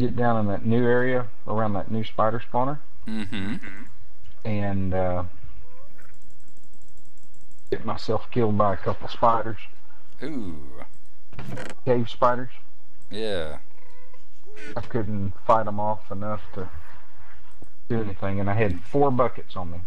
Get down in that new area around that new spider spawner, and get myself killed by a couple spiders. Ooh, cave spiders. Yeah, I couldn't fight them off enough to do anything, and I had 4 buckets on me.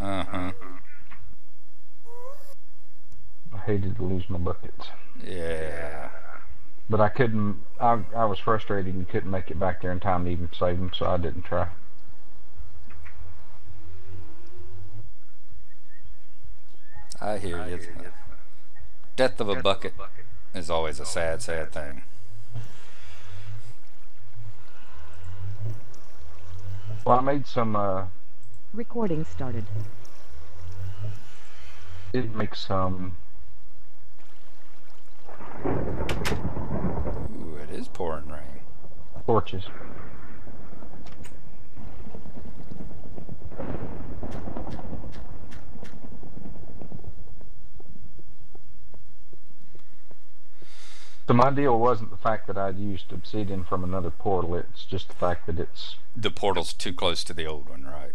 I hated to lose my buckets. Yeah. But I couldn't, I was frustrated and couldn't make it back there in time to even save them, so I didn't try. I hear you. Death of a bucket is always a sad, sad thing. Well, I made some, recording started. Did make some... Is pouring rain. Torches. So my deal wasn't the fact that I'd used obsidian from another portal, it's just the fact that it's... The portal's too close to the old one, right?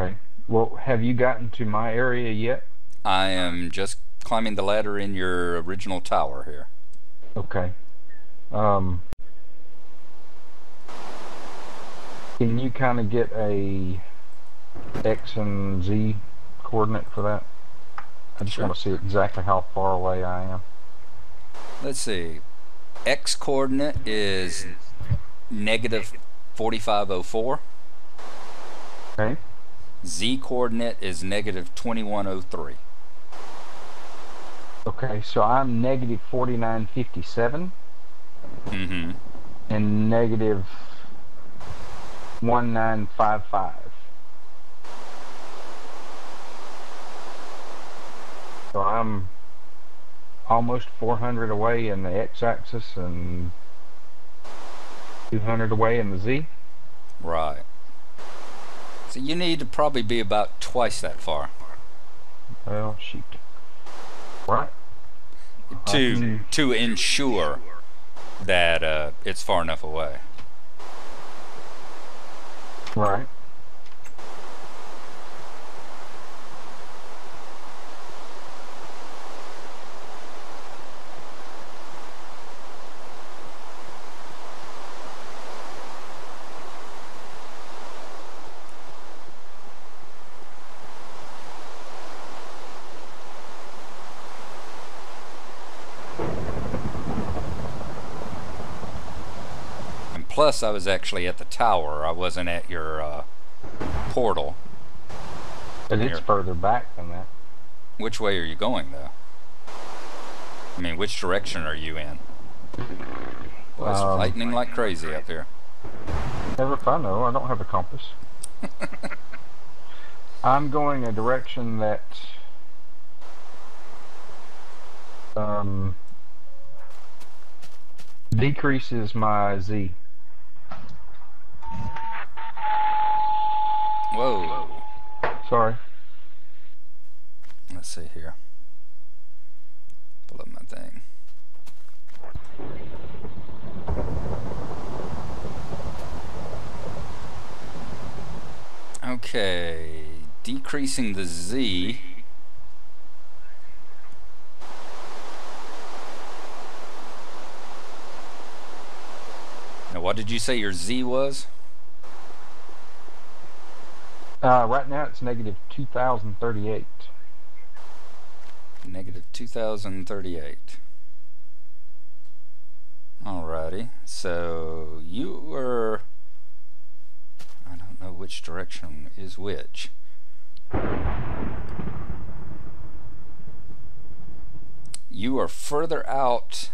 Okay. Well, have you gotten to my area yet? I am just climbing the ladder in your original tower here. Okay. Can you kind of get a X and Z coordinate for that? I just want to see exactly how far away I am. Let's see. X coordinate is negative 4504. Okay. Z coordinate is negative 2103. Okay, so I'm negative 4957. And negative 1955. So I'm almost 400 away in the x-axis and 200 away in the z. Right. So you need to probably be about twice that far. Well, shoot. Right. To ensure that it's far enough away. Right. Plus, I was actually at the tower. I wasn't at your portal. But it's further back than that. Which way are you going, though? I mean, which direction are you in? Well, it's lightning like crazy up here. Never if I know. I don't have a compass. I'm going a direction that... decreases my Z. Whoa. Sorry. Let's see here. Pull up my thing. Okay. Decreasing the Z. Now, what did you say your Z was? Right now it's negative 2038. Negative 2038. Alrighty, so you were... I don't know which direction is which. You are further out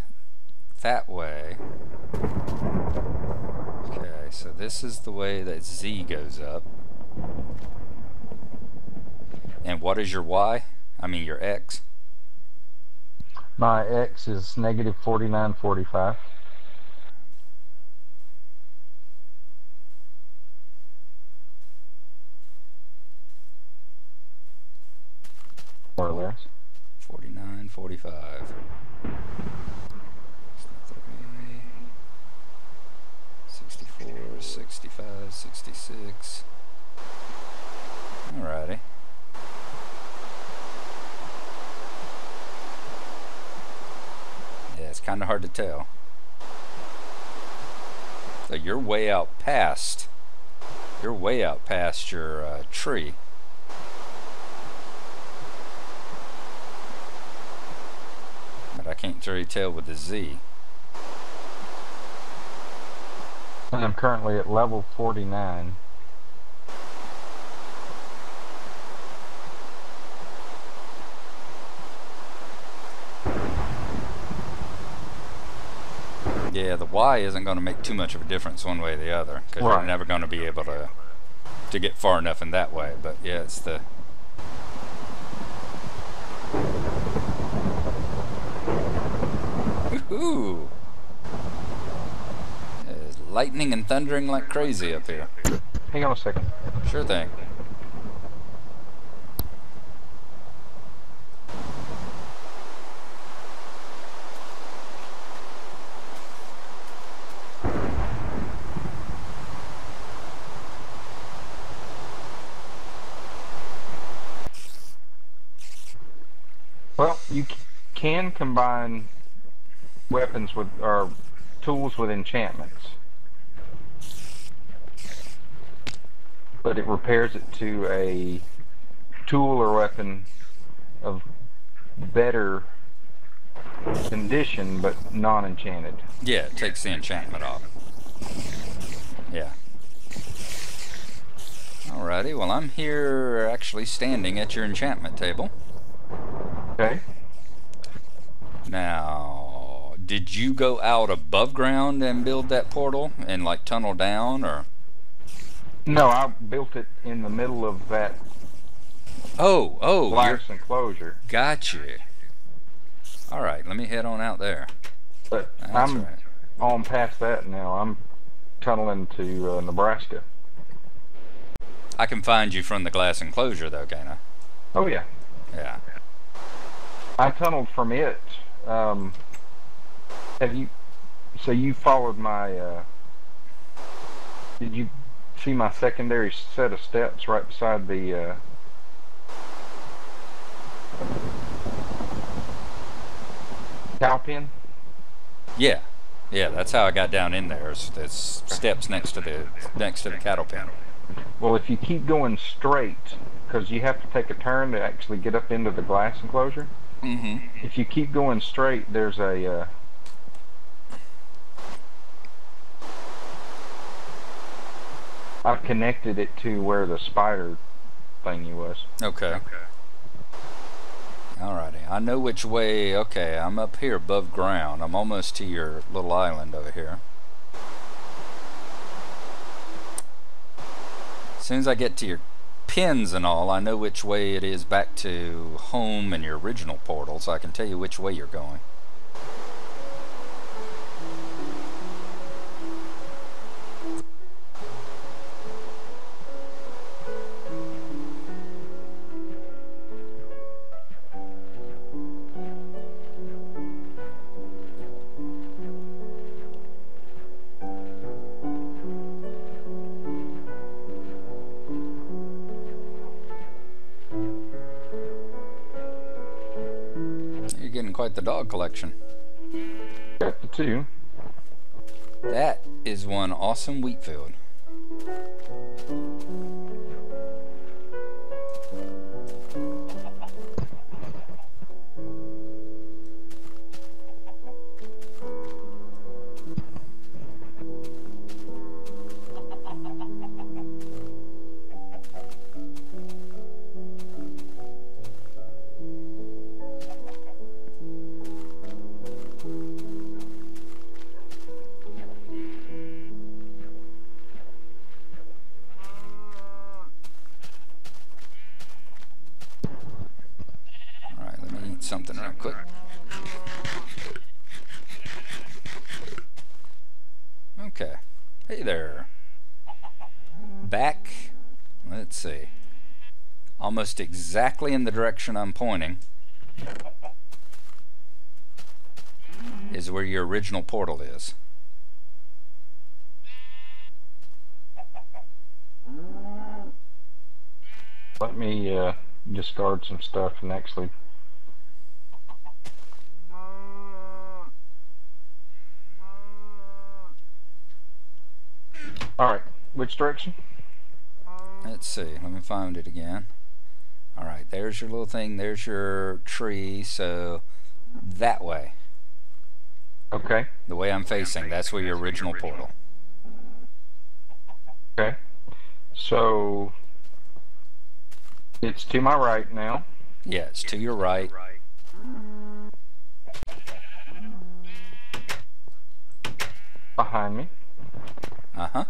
that way. Okay, so this is the way that Z goes up. And what is your Y? I mean your X? My x is negative 49.45. More or less. 49.45. 64, 65, 66. Alrighty. Yeah, it's kind of hard to tell. So you're way out past. You're way out past your tree. But I can't really tell with the Z. And I'm currently at level 49. Yeah, the Y isn't going to make too much of a difference one way or the other, because right, you're never going to be able to get far enough in that way. But yeah, it's the woohoo! It's lightning and thundering like crazy up here. Hang on a second. Sure thing. Well, you can combine weapons with, or tools with enchantments, but it repairs it to a tool or weapon of better condition, but non-enchanted. Yeah, it takes the enchantment off. Yeah. Alrighty, well I'm here actually standing at your enchantment table. Okay. Now, did you go out above ground and build that portal and like tunnel down, or? No, I built it in the middle of that. Oh, glass enclosure. Gotcha. All right, let me head on out there. But that's I'm on past that now. I'm tunneling to Nebraska. I can find you from the glass enclosure, though, can't I? Oh yeah. Yeah. I tunneled from it. Have you? So you followed my? Did you see my secondary set of steps right beside the? Cow pen? Yeah, yeah. That's how I got down in there. It's steps next to the cattle pen. Well, if you keep going straight, because you have to take a turn to actually get up into the glass enclosure. Mm-hmm. If you keep going straight, there's a I've connected it to where the spider thingy was. Okay. Alrighty, I know which way. Okay, I'm up here above ground. I'm almost to your little island over here. As soon as I get to your pins and all, I know which way it is back to home and your original portal, so I can tell you which way you're going. Quite the dog collection. Got the two. That is one awesome wheat field. Something real quick. Okay. Hey there. Back, let's see, almost exactly in the direction I'm pointing is where your original portal is. Let me discard some stuff and actually alright, which direction? Let's see, let me find it again. Alright, there's your little thing, there's your tree, so that way. Okay. The way I'm facing, that's where your original portal. Okay. So it's to my right now. Yeah, it's to your right. Behind me. Uh-huh.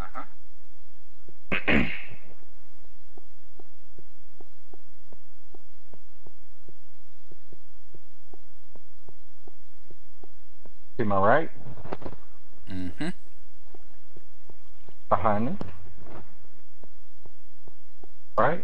To my right. Mm-hmm. Behind me. Right.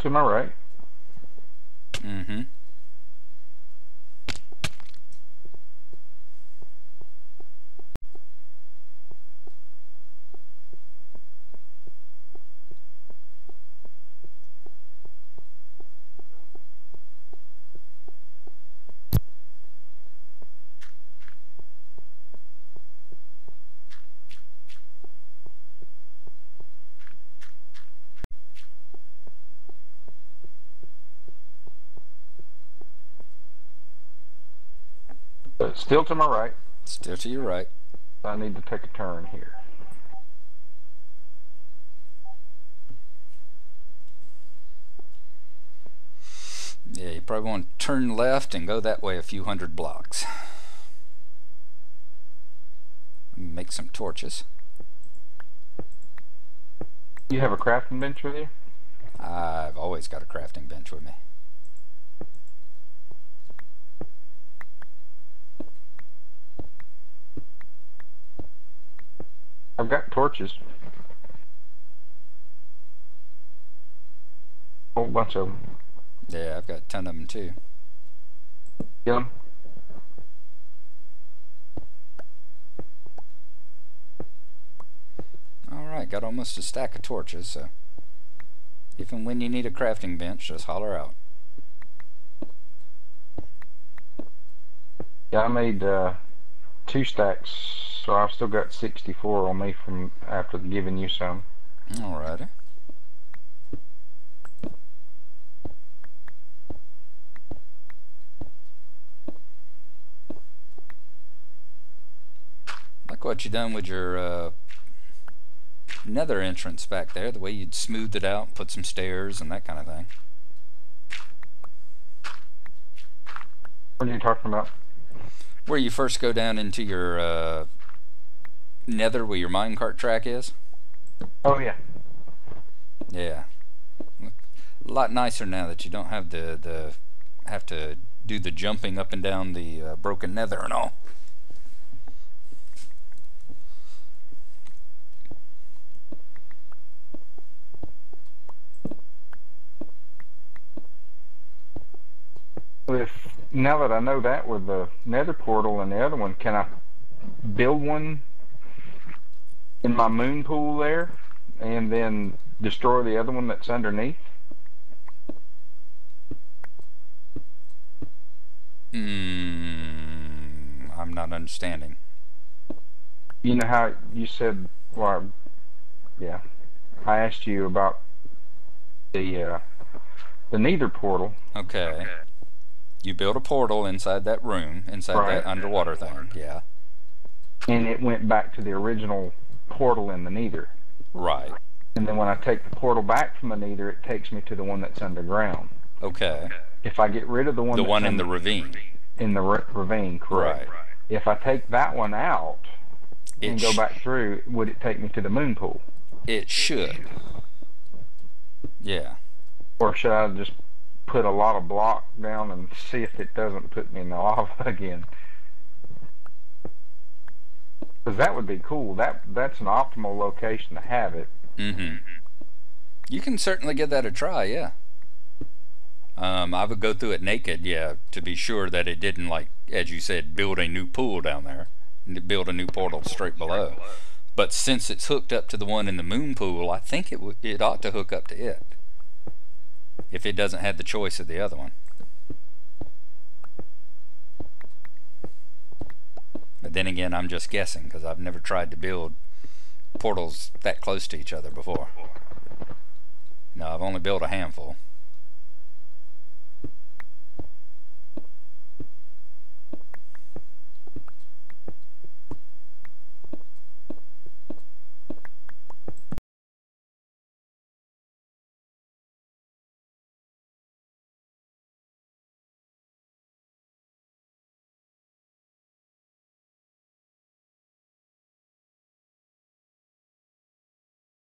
To my right. Mm-hmm. Still to my right. Still to your right. I need to take a turn here. Yeah, you probably want to turn left and go that way a few hundred blocks. Let me make some torches. You have a crafting bench with you? I've always got a crafting bench with me. I've got torches. A whole bunch of them. Yeah, I've got a ton of them too. Get them? Alright, got almost a stack of torches, so if and when you need a crafting bench, just holler out. Yeah, I made 2 stacks. So I've still got 64 on me from after giving you some. Alrighty. Like what you done with your nether entrance back there, the way you'd smoothed it out and put some stairs and that kind of thing. What are you talking about? Where you first go down into your nether where your minecart track is? Oh yeah. Yeah. A lot nicer now that you don't have the have to do the jumping up and down the broken nether and all. If now that I know that with the nether portal and the other one, can I build one in my moon pool there and then destroy the other one that's underneath? I'm not understanding. You know how you said, well, yeah, I asked you about the nether portal. Okay. You built a portal inside that room, inside that underwater thing, yeah. And it went back to the original portal in the nether. Right. And then when I take the portal back from the nether, it takes me to the one that's underground. Okay. If I get rid of the one in the ravine. In the ravine, correct. Right. If I take that one out and go back through, would it take me to the moon pool? It should. Yeah. Or should I just put a lot of block down and see if it doesn't put me in the lava again? Because that would be cool. That's an optimal location to have it. Mm-hmm. You can certainly give that a try, yeah. I would go through it naked, yeah, to be sure that it didn't, like, as you said, build a new pool down there, build a new portal straight below. But since it's hooked up to the one in the moon pool, I think it ought to hook up to it, if it doesn't have the choice of the other one. But then again, I'm just guessing, because I've never tried to build portals that close to each other before. No, I've only built a handful.